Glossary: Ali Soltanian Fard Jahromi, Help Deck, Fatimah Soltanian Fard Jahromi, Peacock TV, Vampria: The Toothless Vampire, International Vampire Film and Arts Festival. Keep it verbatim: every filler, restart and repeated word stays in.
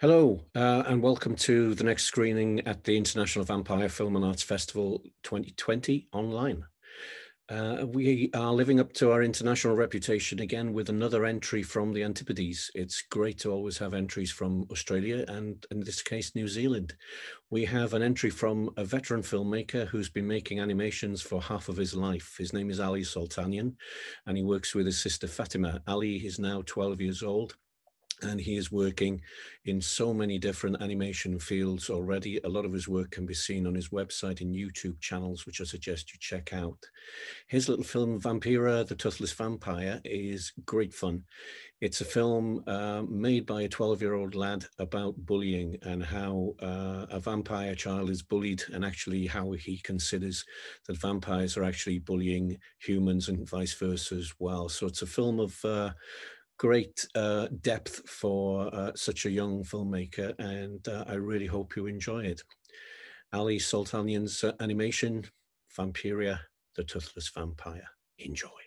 Hello, uh, and welcome to the next screening at the International Vampire Film and Arts Festival twenty twenty online. Uh, we are living up to our international reputation again with another entry from the Antipodes. It's great to always have entries from Australia and, in this case, New Zealand. We have an entry from a veteran filmmaker who's been making animations for half of his life. His name is Ali Soltanian, and he works with his sister Fatima. Ali is now twelve years old, and he is working in so many different animation fields already. A lot of his work can be seen on his website and YouTube channels, which I suggest you check out. His little film, Vampria: The Toothless Vampire, is great fun. It's a film uh, made by a twelve-year-old lad about bullying and how uh, a vampire child is bullied, and actually how he considers that vampires are actually bullying humans and vice versa as well. So it's a film of uh, great uh, depth for uh, such a young filmmaker, and uh, I really hope you enjoy it. Ali Soltanian's uh, animation, Vampria: The Toothless Vampire. Enjoy.